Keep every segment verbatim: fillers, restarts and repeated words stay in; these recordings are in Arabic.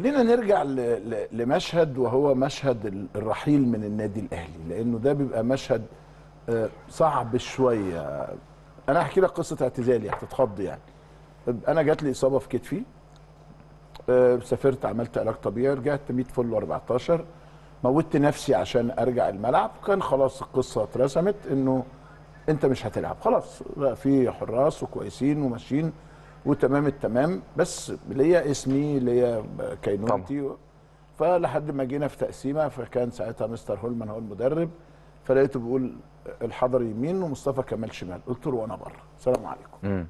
خلينا نرجع لمشهد وهو مشهد الرحيل من النادي الأهلي، لأنه ده بيبقى مشهد صعب شوية. أنا هحكي لك قصة اعتزالي هتتخض يعني. أنا جات لي إصابة في كتفي، سافرت عملت علاج طبيعي، رجعت مية فل وأربعتاشر، موتت نفسي عشان أرجع الملعب. كان خلاص القصة اترسمت إنه أنت مش هتلعب، خلاص في حراس وكويسين وماشيين وتمام التمام، بس ليا اسمي ليا كينونتي. فلحد ما جينا في تقسيمه، فكان ساعتها مستر هولمان هو المدرب، فلقيته بيقول الحضري يمين ومصطفى كمال شمال، قلت له وانا بره، سلام عليكم. امم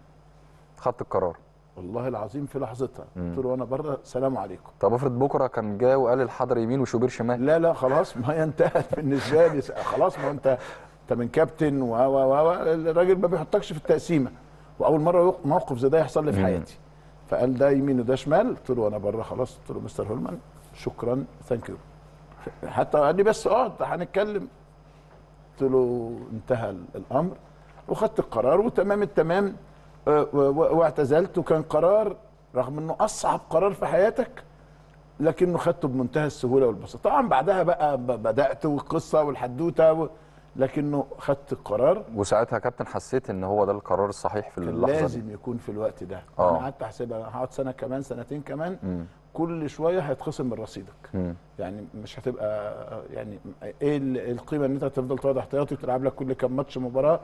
خدت القرار والله العظيم في لحظتها، قلت له وانا بره سلام عليكم. طب افرض بكره كان جا وقال الحضري يمين وشوبير شمال؟ لا لا خلاص، ما هي انتهت بالنسبه لي. خلاص ما انت انت من كابتن و و الراجل ما بيحطكش في التقسيمه، واول مره موقف زي ده يحصل لي في حياتي. فقال ده يمين وده شمال، قلت له وانا بره خلاص، قلت له مستر هولمان شكرا ثانك يو. حتى قال لي بس اقعد هنتكلم، قلت له انتهى الامر وخدت القرار وتمام التمام واعتزلت. وكان قرار رغم انه اصعب قرار في حياتك، لكنه خدته بمنتهى السهوله والبساطه. طبعا بعدها بقى بدات والقصه والحدوته و... لكنه خدت القرار. وساعتها كابتن حسيت ان هو ده القرار الصحيح في اللحظه دي، لازم يكون في الوقت ده. أوه. انا قعدت احسبها، انا هقعد سنه كمان سنتين كمان، م. كل شويه هيتخصم من رصيدك، م. يعني مش هتبقى يعني ايه القيمه ان انت تفضل تقعد احتياطي وتلعب لك كل كام ماتش مباراه،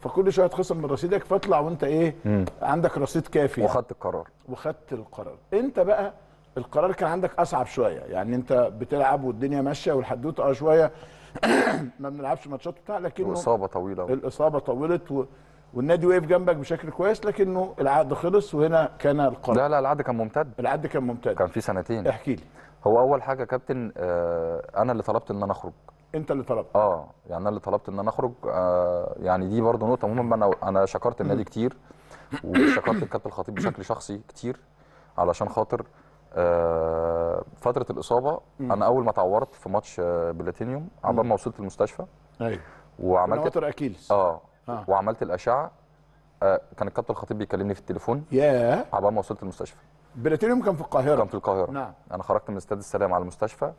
فكل شويه هيتخصم من رصيدك، فاطلع وانت ايه م. عندك رصيد كافي. وخدت القرار وخدت القرار انت بقى. القرار كان عندك اصعب شويه، يعني انت بتلعب والدنيا ماشيه والحدوته اه شويه ما بنلعبش ماتشات بتاع، لكنه الاصابه طويله الاصابه طولت و... والنادي واقف جنبك بشكل كويس، لكنه العقد خلص. وهنا كان القرار. لا لا العقد كان ممتد، العقد كان ممتد، كان في سنتين. احكي لي. هو اول حاجه كابتن آه انا اللي طلبت ان انا اخرج. انت اللي طلبت؟ اه يعني انا اللي طلبت ان انا اخرج. آه يعني دي برضه نقطه مهمه. انا انا شكرت النادي كتير وشكرت الكابتن الخطيب بشكل شخصي كتير، علشان خاطر آه فتره الاصابه. مم. انا اول ما اتعورت في ماتش آه بلاتينيوم، عبال ما وصلت المستشفى ايوه وعملت وتر اكيلس آه, اه وعملت الاشعه. آه كان الكابتن الخطيب بيكلمني في التليفون ياه عبال ما وصلت المستشفى. بلاتينيوم كان في القاهره؟ كان في القاهره. نعم. انا خرجت من استاد السلام على المستشفى،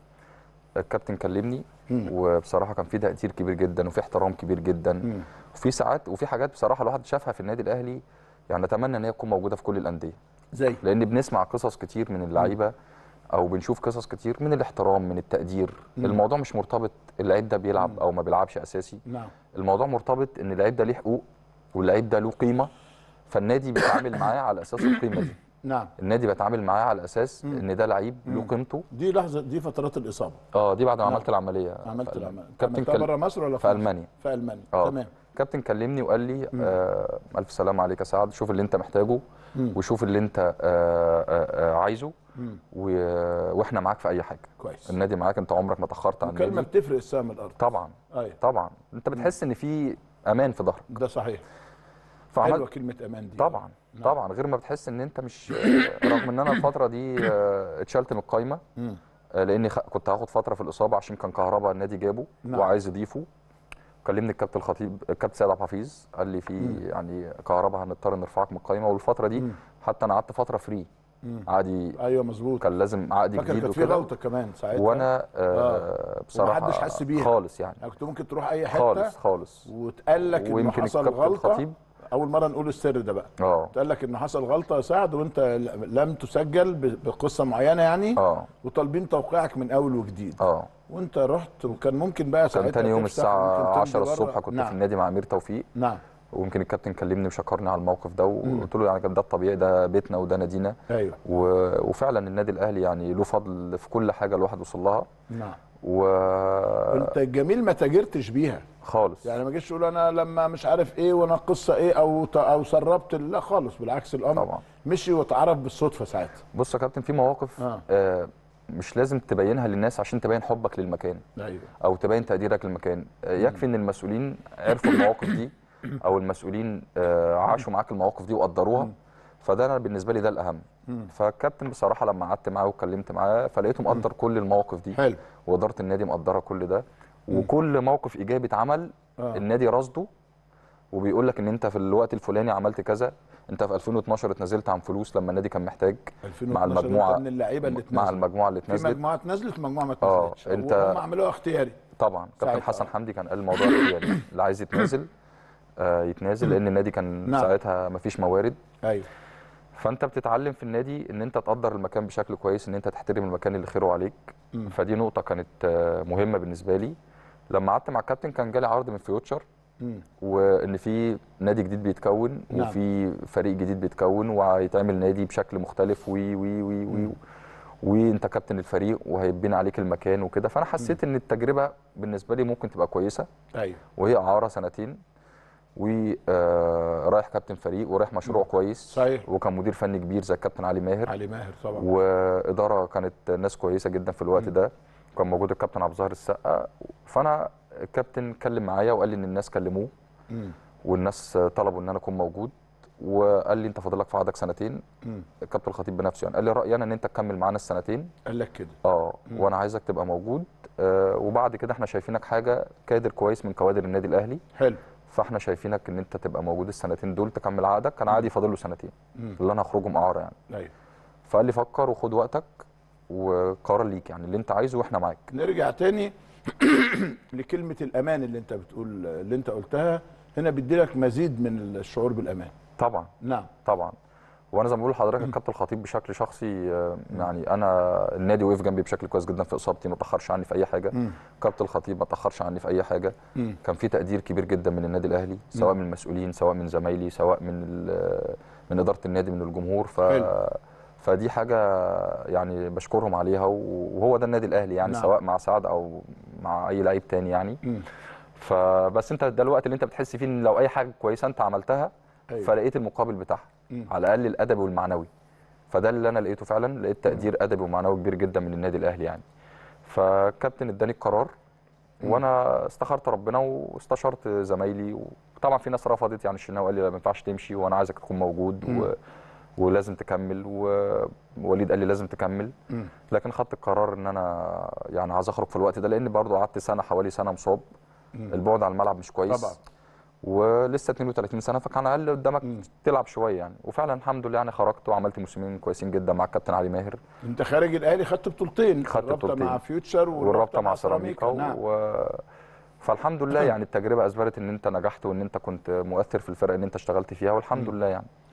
الكابتن كلمني. مم. وبصراحه كان في تاثير كبير جدا وفي احترام كبير جدا. مم. وفي ساعات وفي حاجات بصراحه الواحد شافها في النادي الاهلي، يعني اتمنى ان هي تكون موجوده في كل الانديه، زي لان بنسمع قصص كتير من اللعيبه او بنشوف قصص كتير من الاحترام من التقدير. مم. الموضوع مش مرتبط اللعيب ده بيلعب مم. او ما بيلعبش اساسي. نعم. الموضوع مرتبط ان اللعيب ده ليه حقوق واللعيب ده له قيمه، فالنادي بيتعامل معاه على اساس القيمه دي. نعم. النادي بيتعامل معاه على اساس مم. ان ده لعيب له قيمته. دي لحظه دي فترات الاصابه اه دي بعد ما نعم. عملت العمليه. عملت العمليه كابتن كل... بره مصر ولا في المانيا؟ في المانيا. آه. تمام. كابتن كلمني وقال لي آه الف سلام عليك يا سعد، شوف اللي انت محتاجه مم. وشوف اللي انت آه آه آه عايزه، واحنا معاك في اي حاجه. كويس. النادي معاك، انت عمرك ما اتاخرت عن النادي. الكلمه بتفرق السما الارض. طبعا. أيه. طبعا انت بتحس ان في امان في ظهرك. ده صحيح. حلوه كلمه امان دي. طبعا. نعم. طبعا غير ما بتحس ان انت مش رغم ان انا الفتره دي اتشالت من القايمه، لاني كنت هاخد فتره في الاصابه عشان كان كهرباء النادي جابه. نعم. وعايز يضيفه. كلمني الكابتن الخطيب، الكابتن سيد عبد الحفيظ، قال لي في يعني كهرباء هنضطر نرفعك من القايمه. والفتره دي مم. حتى انا قعدت فتره فري عادي. ايوه مظبوط. كان لازم عقد جديد وكده. كان في غلطه كمان ساعتها وانا آه بصراحه محدش حس بيها خالص، يعني كنت ممكن تروح اي حته خالص خالص وتقال لك انه حصل غلطه. اول مره نقول السر ده بقى. اه تقال لك انه حصل غلطه يا سعد وانت لم تسجل بقصه معينه يعني. اه وطالبين توقيعك من اول وجديد. اه وانت رحت، وكان ممكن بقى ساعتها كان تاني يوم الساعه عشرة الصبح كنت نعم. في النادي مع امير توفيق. نعم. ويمكن الكابتن كلمني وشكرني على الموقف ده، وقلت له يعني كان ده الطبيعي، ده بيتنا وده نادينا. ايوه. و... وفعلا النادي الاهلي يعني له فضل في كل حاجه الواحد وصل لها. نعم. و انت الجميل ما تاجرتش بيها خالص، يعني ما جيتش تقول انا لما مش عارف ايه وانا القصه ايه او ت... او سربت، لا خالص بالعكس الامر طبعا مشي واتعرف بالصدفه ساعتها. بص يا كابتن، في مواقف آه. آه مش لازم تبينها للناس عشان تبين حبك للمكان. أيوة. او تبين تقديرك للمكان. يكفي ان المسؤولين عرفوا المواقف دي او المسؤولين عاشوا معاك المواقف دي وقدروها، فده انا بالنسبه لي ده الاهم. فالكابتن بصراحه لما قعدت معاه واتكلمت معاه فلقيته مقدر كل المواقف دي. حلو. واداره النادي مقدره كل ده، وكل موقف ايجابي اتعمل النادي رصده وبيقول لك ان انت في الوقت الفلاني عملت كذا. انت في ألفين واتناشر اتنازلت عن فلوس لما النادي كان محتاج مع المجموعه من اللعيبه اللي اتنازلت، مع المجموعه اللي اتنازلت، في مجموعه اتنازلت ومجموعه ما اتنازلتش، انت هم عملوها اختياري طبعا. كابتن حسن حمدي كان قال الموضوع اختياري، اللي عايز يتنازل آه يتنازل، لان النادي كان نعم. ساعتها ما فيش موارد. ايوه، فانت بتتعلم في النادي ان انت تقدر المكان بشكل كويس، ان انت تحترم المكان اللي خيره عليك. م. فدي نقطه كانت مهمه بالنسبه لي. لما قعدت مع الكابتن كان جالي عرض من فيوتشر، م. وان في نادي جديد بيتكون، نعم. وفي فريق جديد بيتكون وهيتعمل نادي بشكل مختلف، وي وي وي وي وانت كابتن الفريق وهيبين عليك المكان وكده. فانا حسيت ان التجربه بالنسبه لي ممكن تبقى كويسه. ايوه، وهي اعاره سنتين، ورايح كابتن فريق ورايح مشروع كويس. صحيح. وكان مدير فني كبير زي الكابتن علي ماهر. علي ماهر طبعا. واداره كانت ناس كويسه جدا في الوقت م. ده، وكان موجود الكابتن عبد الظاهر السقا. فانا الكابتن اتكلم معايا وقال لي ان الناس كلموه، م. والناس طلبوا ان انا اكون موجود، وقال لي انت فاضل لك في عقدك سنتين. م. الكابتن الخطيب بنفسه يعني قال لي رايي انا ان انت تكمل معانا السنتين، قال لك كده. اه، وانا عايزك تبقى موجود، آه، وبعد كده احنا شايفينك حاجه كادر كويس من كوادر النادي الاهلي. حلو. فاحنا شايفينك ان انت تبقى موجود السنتين دول تكمل عقدك. كان عادي فاضل له سنتين اللي انا هخرجهم اعاره يعني. ايوه. فقال لي فكر وخد وقتك وقرار ليك، يعني اللي انت عايزه واحنا معاك. نرجع تاني لكلمه الامان اللي انت بتقول، اللي انت قلتها هنا بيدي لك مزيد من الشعور بالامان. طبعا. نعم طبعا. وانا زي ما بقول لحضرتك الكابتن الخطيب بشكل شخصي، يعني انا النادي وقف جنبي بشكل كويس جدا في اصابتي، ما تاخرش عني في اي حاجه. الكابتن الخطيب ما تاخرش عني في اي حاجه. مم. كان في تقدير كبير جدا من النادي الاهلي، سواء مم. من المسؤولين، سواء من زمايلي، سواء من من اداره النادي، من الجمهور. ف حلو. فدي حاجه يعني بشكرهم عليها، وهو ده النادي الاهلي يعني. نعم. سواء مع سعد او مع اي لعيب تاني يعني. مم. فبس انت ده الوقت اللي انت بتحس فيه ان لو اي حاجه كويسه انت عملتها، أيوة. فلقيت المقابل بتاعها على الاقل الادبي والمعنوي. فده اللي انا لقيته فعلا، لقيت تقدير ادبي ومعنوي كبير جدا من النادي الاهلي يعني. فالكابتن اداني القرار، وانا استخرت ربنا واستشرت زمايلي، وطبعا في ناس رفضت يعني. الشناوي قال لي لا ما ينفعش تمشي، وانا عايزك تكون موجود و... ولازم تكمل، ووليد قال لي لازم تكمل. لكن خدت القرار ان انا يعني عايز اخرج في الوقت ده، لان برضو قعدت سنه حوالي سنه مصاب، البعد عن الملعب مش كويس طبعا، ولسه اتنين وتلاتين سنه، فكان على الاقل قدامك م. تلعب شويه يعني. وفعلا الحمد لله يعني خرجت وعملت موسمين كويسين جدا مع الكابتن علي ماهر. انت خارج الاهلي خدت بطولتين، خدت بطولتين مع فيوتشر والرابطه مع سيراميكا. نعم. و... فالحمد لله يعني التجربه اثبتت ان انت نجحت، وان انت كنت مؤثر في الفرق اللي انت اشتغلت فيها، والحمد م. لله يعني.